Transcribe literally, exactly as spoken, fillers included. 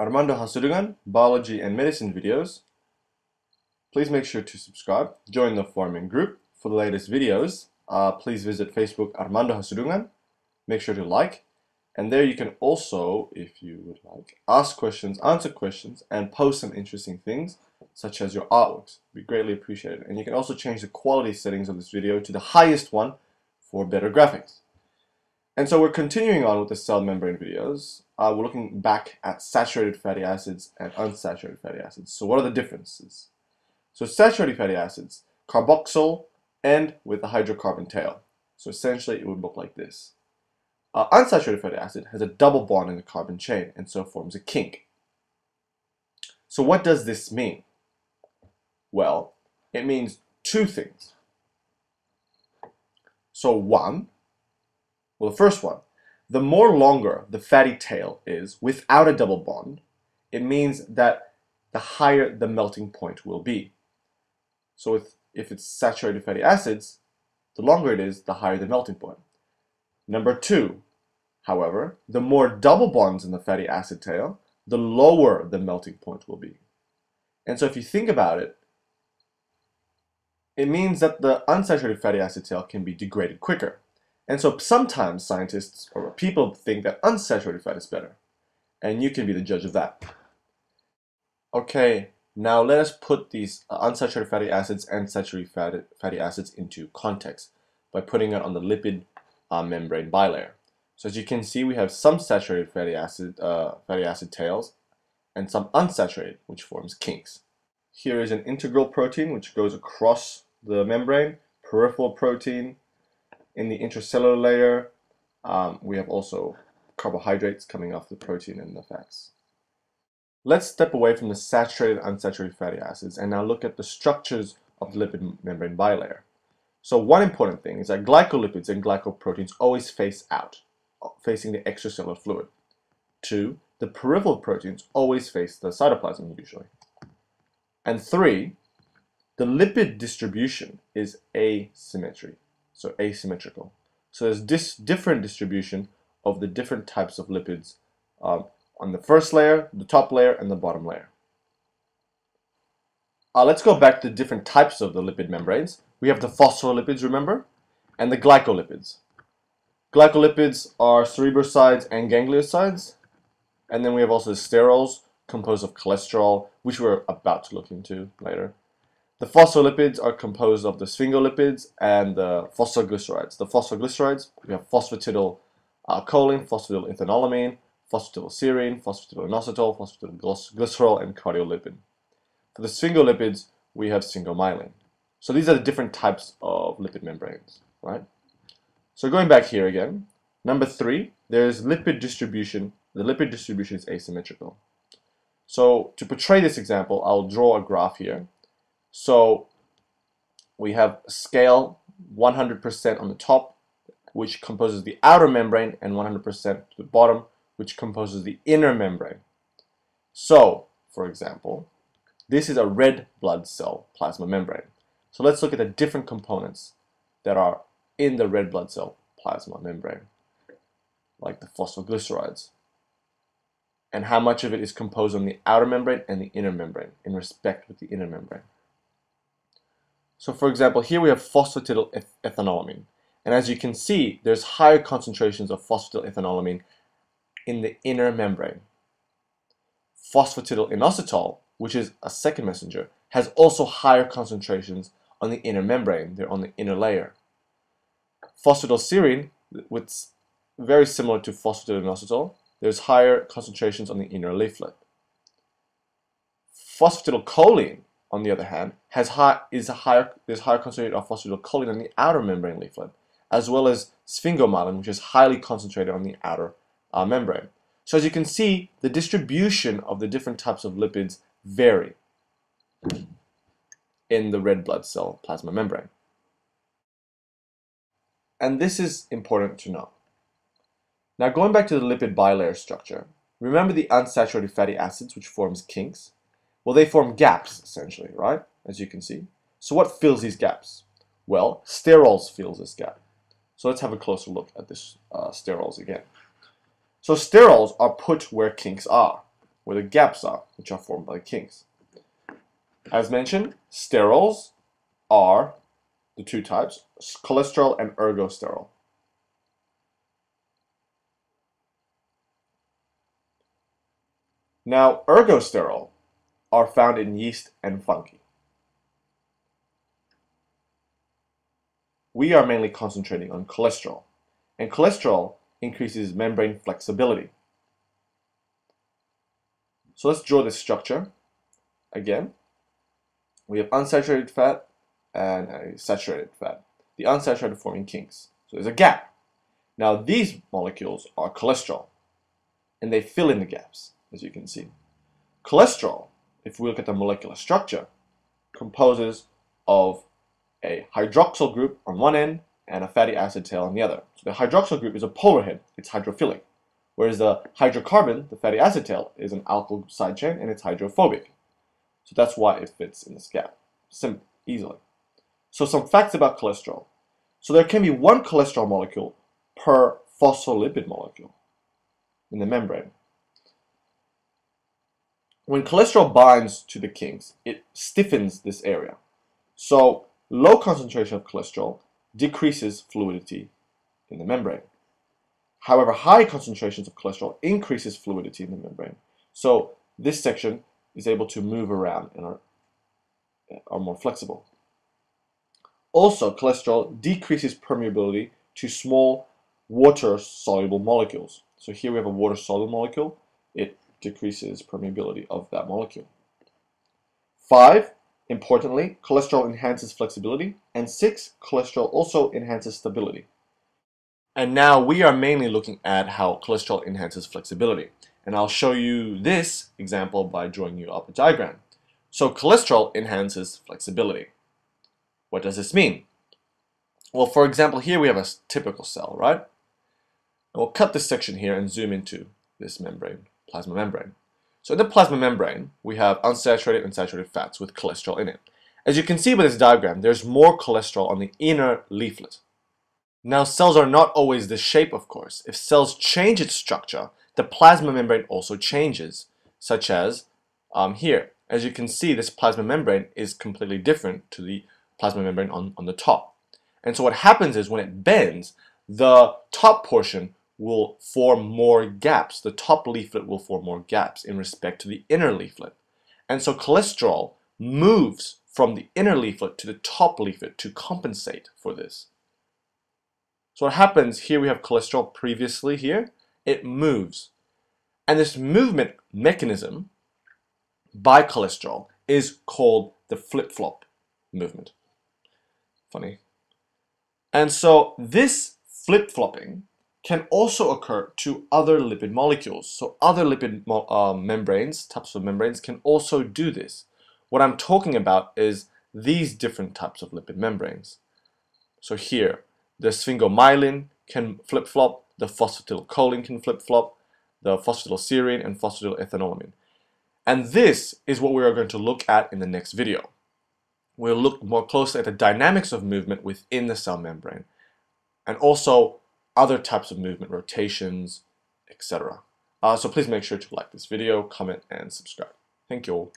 Armando Hasudungan biology and medicine videos. Please make sure to subscribe, join the farming group for the latest videos. Uh, please visit Facebook Armando Hasudungan. Make sure to like, and there you can also, if you would like, ask questions, answer questions, and post some interesting things such as your artworks. We greatly appreciate it. And you can also change the quality settings of this video to the highest one for better graphics. And so we're continuing on with the cell membrane videos. Uh, we're looking back at saturated fatty acids and unsaturated fatty acids. So what are the differences? So saturated fatty acids, carboxyl, and with a hydrocarbon tail. So essentially it would look like this. Uh, unsaturated fatty acid has a double bond in the carbon chain and so forms a kink. So what does this mean? Well, it means two things. So one, well the first one, the more longer the fatty tail is without a double bond, it means that the higher the melting point will be. So if, if it's saturated fatty acids, the longer it is, the higher the melting point. Number two, however, the more double bonds in the fatty acid tail, the lower the melting point will be. And so if you think about it, it means that the unsaturated fatty acid tail can be degraded quicker. And so sometimes scientists or people think that unsaturated fat is better. And you can be the judge of that. Okay, now let us put these unsaturated fatty acids and saturated fatty acids into context by putting it on the lipid Uh, membrane bilayer. So as you can see, we have some saturated fatty acid uh, fatty acid tails and some unsaturated, which forms kinks. Here is an integral protein which goes across the membrane, peripheral protein in the intracellular layer. Um, we have also carbohydrates coming off the protein and the fats. Let's step away from the saturated and unsaturated fatty acids and now look at the structures of the lipid membrane bilayer. So one important thing is that glycolipids and glycoproteins always face out, facing the extracellular fluid. Two, the peripheral proteins always face the cytoplasm usually. And three, the lipid distribution is asymmetry, so asymmetrical. So there's this different distribution of the different types of lipids um, on the first layer, the top layer, and the bottom layer. Uh, let's go back to the different types of the lipid membranes. We have the phospholipids, remember, and the glycolipids. Glycolipids are cerebrosides and gangliosides, and then we have also the sterols, composed of cholesterol, which we're about to look into later. The phospholipids are composed of the sphingolipids and the phosphoglycerides. The phosphoglycerides, we have phosphatidyl uh, choline, phosphatidyl ethanolamine, phosphatidyl serine, phosphatidyl inositol, phosphatidyl glycerol, and cardiolipin. For the sphingolipids, we have sphingomyelin. So these are the different types of lipid membranes, right? So going back here again, number three, there's lipid distribution. The lipid distribution is asymmetrical. So to portray this example, I'll draw a graph here. So we have scale one hundred percent on the top, which composes the outer membrane, and one hundred percent to the bottom, which composes the inner membrane. So, for example, this is a red blood cell plasma membrane. So let's look at the different components that are in the red blood cell plasma membrane, like the phosphoglycerides, and how much of it is composed on the outer membrane and the inner membrane in respect with the inner membrane. So for example, here we have phosphatidyl eth ethanolamine, and as you can see, there's higher concentrations of phosphatidyl ethanolamine in the inner membrane. Phosphatidyl inositol, which is a second messenger, has also higher concentrations on the inner membrane. They're on the inner layer. Phosphatidylserine, which is very similar to phosphatidylinositol, there's higher concentrations on the inner leaflet. Phosphatidylcholine, on the other hand, has high, is a higher, there's higher concentration of phosphatidylcholine on the outer membrane leaflet, as well as sphingomyelin, which is highly concentrated on the outer uh, membrane. So as you can see, the distribution of the different types of lipids vary in the red blood cell plasma membrane. And this is important to know. Now going back to the lipid bilayer structure, remember the unsaturated fatty acids, which forms kinks? Well, they form gaps essentially, right? As you can see. So what fills these gaps? Well, sterols fills this gap. So let's have a closer look at this uh, sterols again. So sterols are put where kinks are, where the gaps are, which are formed by the kinks. As mentioned, sterols are the two types, cholesterol and ergosterol. Now, ergosterol are found in yeast and fungi. We are mainly concentrating on cholesterol, and cholesterol increases membrane flexibility. So let's draw this structure again. We have unsaturated fat and a saturated fat. The unsaturated forming kinks. So there's a gap. Now these molecules are cholesterol, and they fill in the gaps, as you can see. Cholesterol, if we look at the molecular structure, composes of a hydroxyl group on one end and a fatty acid tail on the other. So the hydroxyl group is a polar head, it's hydrophilic, whereas the hydrocarbon, the fatty acid tail, is an alkyl side chain and it's hydrophobic. So that's why it fits in this gap, simple, easily. So some facts about cholesterol. So there can be one cholesterol molecule per phospholipid molecule in the membrane. When cholesterol binds to the kinks, it stiffens this area. So low concentration of cholesterol decreases fluidity in the membrane. However, high concentrations of cholesterol increases fluidity in the membrane. So this section is able to move around and are, are more flexible. Also, cholesterol decreases permeability to small water-soluble molecules. So here we have a water-soluble molecule. It decreases permeability of that molecule. Five, importantly, cholesterol enhances flexibility. And six, cholesterol also enhances stability. And now we are mainly looking at how cholesterol enhances flexibility. And I'll show you this example by drawing you up a diagram. So cholesterol enhances flexibility. What does this mean? Well, for example, here we have a typical cell, right? And we'll cut this section here and zoom into this membrane, plasma membrane. So in the plasma membrane, we have unsaturated and saturated fats with cholesterol in it. As you can see by this diagram, there's more cholesterol on the inner leaflet. Now, cells are not always this shape, of course. If cells change its structure, the plasma membrane also changes, such as um, here. As you can see, this plasma membrane is completely different to the plasma membrane on, on the top. And so what happens is when it bends, the top portion will form more gaps. The top leaflet will form more gaps in respect to the inner leaflet. And so cholesterol moves from the inner leaflet to the top leaflet to compensate for this. So what happens here, we have cholesterol previously here, it moves. And this movement mechanism by cholesterol is called the flip-flop movement. Funny. And so this flip-flopping can also occur to other lipid molecules. So other lipid uh, membranes, types of membranes, can also do this. What I'm talking about is these different types of lipid membranes. So here, the sphingomyelin can flip-flop, the phosphatidylcholine can flip-flop, the phosphatidylserine and phosphatidylethanolamine. And this is what we are going to look at in the next video. We'll look more closely at the dynamics of movement within the cell membrane, and also other types of movement, rotations, et cetera. Uh, so please make sure to like this video, comment, and subscribe. Thank you all.